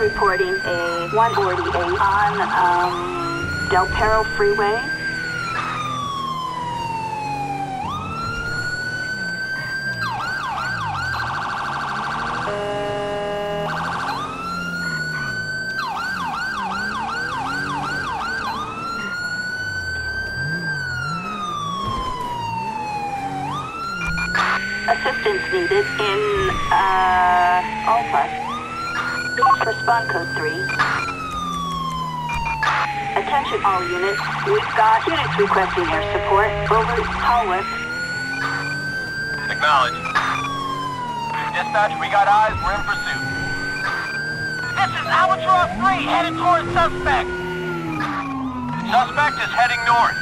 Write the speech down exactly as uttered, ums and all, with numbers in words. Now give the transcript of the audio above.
Reporting a one forty-eight on um, Del Perro Freeway. Assistance needed in uh, Alpha. Respond code three. Attention all units. We've got units requesting air support. Over. Hallway. Acknowledge. Dispatch, we got eyes. We're in pursuit. This is Albatross three, headed towards suspect. Suspect is heading north.